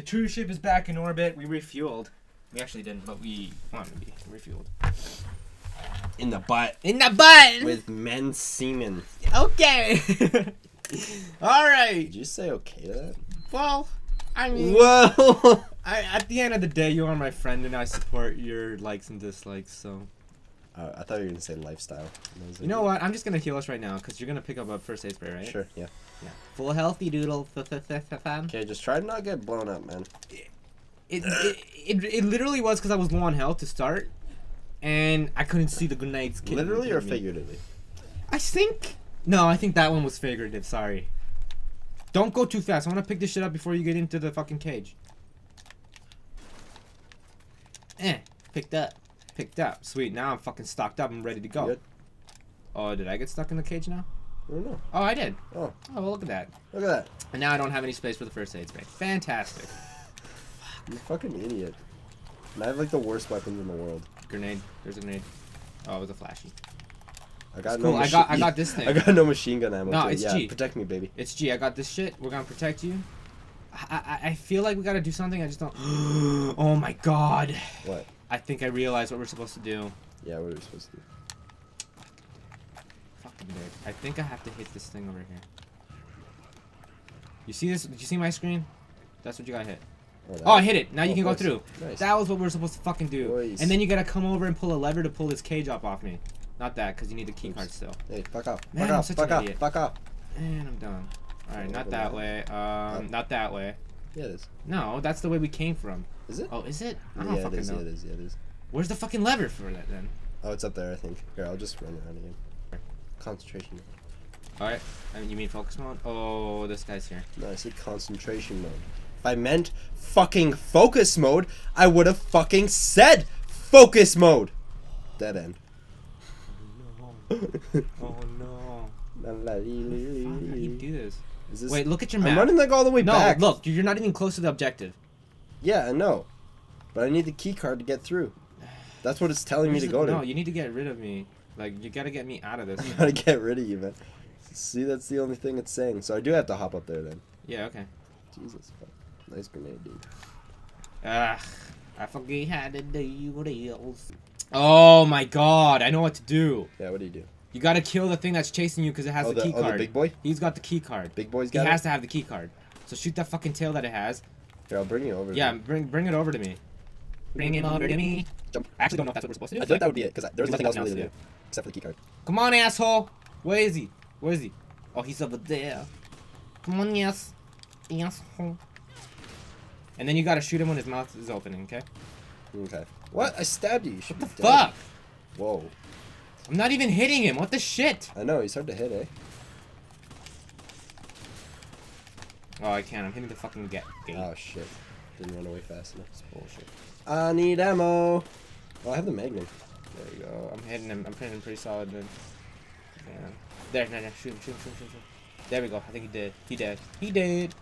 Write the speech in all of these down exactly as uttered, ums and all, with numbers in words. The Truship is back in orbit. We refueled. We actually didn't, but we wanted to be refueled. In the butt. In the butt! With men's semen. Okay! Alright! Did you say okay to that? Well, I mean... Whoa! I, at the end of the day, you are my friend and I support your likes and dislikes, so... Uh, I thought you were going to say lifestyle. You know what? I'm just going to heal us right now, because you're going to pick up a first aid spray, right? Sure, yeah. Yeah. Full healthy doodle. Okay, just try to not get blown up, man. It, it, it, it literally was because I was low on health to start, and I couldn't see the grenades. Literally or figuratively? I think... No, I think that one was figurative, sorry. Don't go too fast. I want to pick this shit up before you get into the fucking cage. Eh, picked up. Picked up. Sweet, now I'm fucking stocked up and ready to go. Good. Oh, did I get stuck in the cage now? I don't know. Oh, I did. Oh. Oh, well, look at that. Look at that. And now I don't have any space for the first aid spray. Fantastic. You fucking idiot. And I have like the worst weapons in the world. Grenade. There's a grenade. Oh, it was a flashy. I got it's no cool. I got I got this thing. I got no machine gun ammo. No, it's yeah, G. Protect me, baby. It's G. I got this shit. We're gonna protect you. I I, I feel like we gotta do something. I just don't. Oh my god. What? I think I realized what we're supposed to do. Yeah, what are we supposed to do? Fucking dick. I think I have to hit this thing over here. You see this? Did you see my screen? That's what you gotta hit. Oh, oh, I hit it. Now oh, you can go nice. through. Nice. That was what we were supposed to fucking do. Nice. And then you gotta come over and pull a lever to pull this cage up off me. Not that, because you need the key Oops. card still. Hey, fuck up. Man, fuck I'm up, such fuck an up, idiot. fuck up. And I'm done. Alright, not that way. Um, uh, Not that way. Yeah, it is. No, that's the way we came from. Is it? Oh, is it? I don't yeah, fucking it is, know. Yeah, it is. Yeah, it is. Where's the fucking lever for that, then? Oh, it's up there, I think. Here, I'll just run around again. Concentration mode. Alright, I mean, you mean focus mode? Oh, this guy's here. No, I said concentration mode. If I meant fucking focus mode, I would have fucking said focus mode. Dead end. Oh no. How do you do this? Is this? Wait, look at your map. I'm running like all the way no, back. No, look, you're not even close to the objective. Yeah, I know. But I need the key card to get through. That's what it's telling Where's me to it? go to. No, you need to get rid of me. Like, you gotta get me out of this. I gotta get rid of you, man. See, that's the only thing it's saying. So I do have to hop up there then. Yeah, okay. Jesus fuck. Nice grenade, dude. Ugh. I forget how to do what else. Oh my god, I know what to do. Yeah, what do you do? You gotta kill the thing that's chasing you because it has oh, the, the key oh, card. Oh, the big boy? He's got the key card. Big boy's got he it? He has to have the key card. So shoot that fucking tail that it has. Here, I'll bring you over. Yeah, bring, bring it over to me. Bring it over to me. Jump. I actually don't know if that's what we're supposed to do. I think that would be it because there's nothing else really to do except for the key card. Come on, asshole. Where is he? Where is he? Oh, he's over there. Come on, yes. Asshole. And then you gotta shoot him when his mouth is opening, okay? Okay. What? I stabbed you. You should be dead. Fuck! Whoa. I'm not even hitting him. What the shit? I know. He's hard to hit, eh? Oh, I can't. I'm hitting the fucking gate. Oh, shit. Didn't run away fast enough. It's bullshit. I need ammo. Oh, I have the magnet. There you go. I'm hitting him. I'm hitting him pretty solid, dude. Yeah. There. No, no. Shoot him. Shoot him. Shoot him. Shoot him. There we go. I think he did. He did. He did.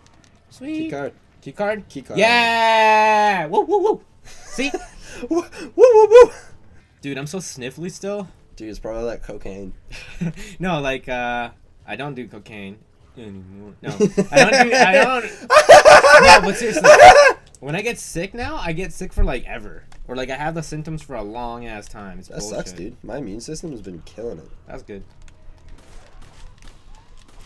Sweet. Key card. Key card? Key card. Yeah! Woo, woo, woo! See? Woo, woo, woo! Dude, I'm so sniffly still. Dude, it's probably like cocaine. No, like, uh, I don't do cocaine anymore. No, I don't do, I don't. No, but seriously, when I get sick now, I get sick for like ever. Or like I have the symptoms for a long ass time. It's that bullshit. Sucks, dude. My immune system has been killing it. That's good.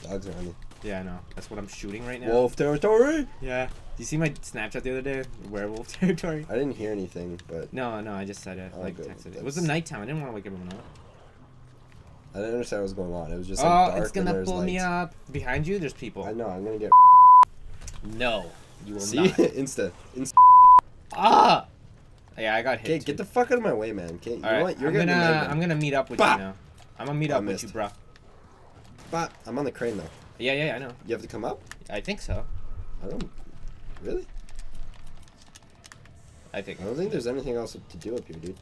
Dogs are honey. Yeah, I know. That's what I'm shooting right now. Wolf territory! Yeah. Did you see my Snapchat the other day? Werewolf territory? I didn't hear anything, but... No, no, I just said it. Oh, like, good. texted it. It was the nighttime. I didn't want to wake everyone up. I didn't understand what was going on. It was just, like, oh, dark. It's gonna pull lights. me up. Behind you, there's people. I know. I'm gonna get... No. You will see? not. See? Insta. Insta. Ah! Yeah, I got hit, Okay, too. Get the fuck out of my way, man. Okay, you All know right. what? You're I'm gonna... gonna I'm gonna meet up with bah! you now. I'm gonna meet oh, up with you, bruh. But I'm on the crane, though. Yeah, yeah, I know. You have to come up? I think so. I don't... Really? I think... I don't think there's anything else to do up here, dude.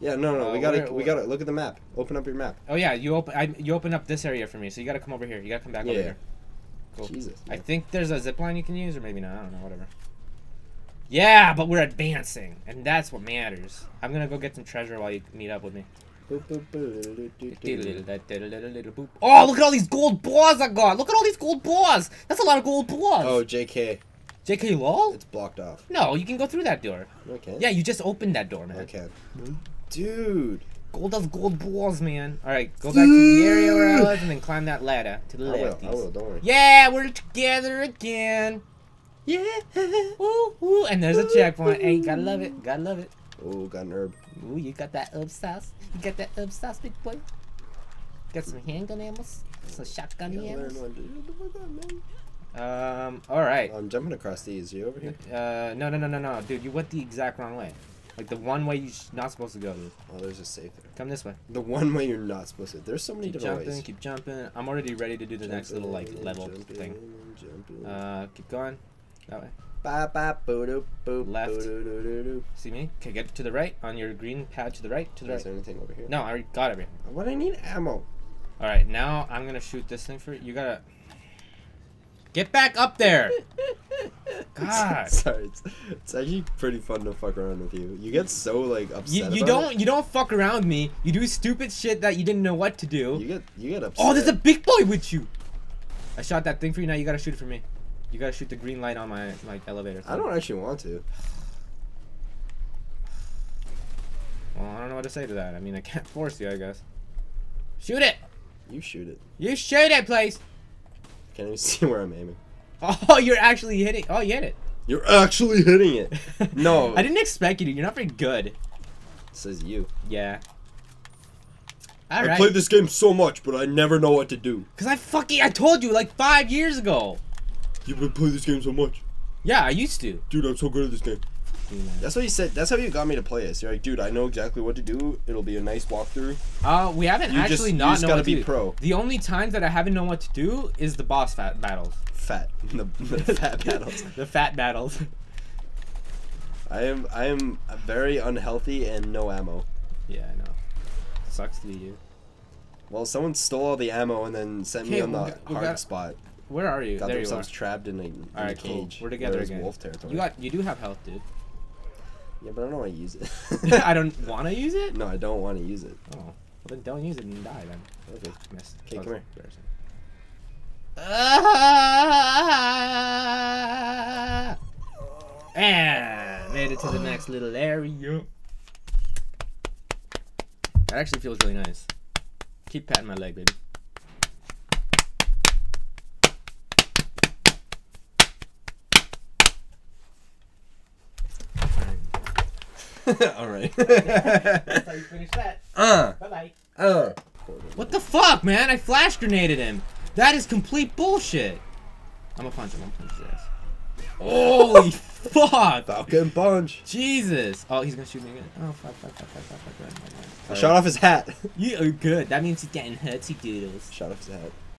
Yeah, no, no, uh, we gotta... Where, we gotta... Look at the map. Open up your map. Oh, yeah, you open... I, you open up this area for me, so you gotta come over here. You gotta come back yeah, over yeah. here. Cool. Jesus. Man. I think there's a zip line you can use, or maybe not. I don't know, whatever. Yeah, but we're advancing, and that's what matters. I'm gonna go get some treasure while you meet up with me. Boop, boop, boop, do, do, do. Oh, look at all these gold bars I got! Look at all these gold bars! That's a lot of gold bars! Oh, J K. J K LOL? It's blocked off. No, you can go through that door. Okay. Yeah, you just opened that door, man. Okay. Dude. Gold of gold balls, man. All right, go back to the area where I was and then climb that ladder to the left. I will, I will, don't worry. Yeah, we're together again. Yeah. Ooh, ooh. And there's a checkpoint. Hey, gotta love it. Gotta love it. Oh, got an herb. Ooh, you got that herb sauce. You got that herb sauce, big boy. Got some handgun ammo. Some shotgun ammo. Um, all right. I'm jumping across these. You over here? Uh, no, no, no, no, no. Dude, you went the exact wrong way. Like the one way you're not supposed to go. Dude. Oh, there's a safe there. Come this way. The one way you're not supposed to. There's so many keep different jumping, ways. Keep jumping, keep jumping. I'm already ready to do the jumping, next little like level jumping, thing. Jumping. Uh, keep going. That way. Ba ba boo doo boo. Left. Boo -doo -doo -doo -doo. See me? Okay, get to the right on your green pad to the right. To the Is right. Is there anything over here? No, I already got everything. What I need ammo. All right, now I'm gonna shoot this thing for you. You gotta get back up there. God. Sorry, it's, it's actually pretty fun to fuck around with you. You get so like upset. You, you about don't it. you don't fuck around me. You do stupid shit that you didn't know what to do. You get you get upset. Oh, there's a big boy with you. I shot that thing for you. Now you gotta shoot it for me. You gotta shoot the green light on my like elevator. Thing. I don't actually want to. Well, I don't know what to say to that. I mean, I can't force you, I guess. Shoot it. You shoot it. You shoot it, please. Can't even see where I'm aiming. Oh, you're actually hitting. Oh, you hit it. You're actually hitting it. No. I didn't expect you to. You're not very good. It says you. Yeah. All right. I played this game so much, but I never know what to do. Because I fucking, I told you like five years ago. You've been playing this game so much. Yeah, I used to. Dude, I'm so good at this game. That's what you said. That's how you got me to play this. You're like, dude, I know exactly what to do. It'll be a nice walkthrough. Uh, we haven't you actually just, not you just known gotta what to be do. Pro. The only times that I haven't known what to do is the boss fat battles. Fat. The, the fat battles. The fat battles. I am. I am very unhealthy and no ammo. Yeah, I know. Sucks to be you. Well, someone stole all the ammo and then sent me on the got, hard got, spot. Where are you? Got there themselves you are. Trapped in a, in all right, a cage. Cool. We're together again. Wolf territory. You got. You do have health, dude. Yeah, but I don't want to use it. I don't want to use it? No, I don't want to use it. Oh. Well, then don't use it and die, then. Okay. Okay, come here. Ah! And made it to the next little area. That actually feels really nice. Keep patting my leg, baby. All right. That's how you finish that. Uh. Bye bye. Uh. What the fuck, man? I flash grenaded him. That is complete bullshit. I'm gonna punch him. I'm gonna punch his ass. Holy fuck! Falcon punch. Jesus. Oh, he's gonna shoot me again. Oh fuck! Fuck! Fuck! Fuck! Fuck! Fuck! Fuck! Fuck! I shot off his hat. You are good. That means he's getting hurtsy doodles. Shot off his hat.